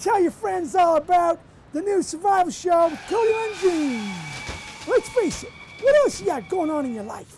Tell your friends all about the new survival show with Cody Lundin. Let's face it, what else you got going on in your life?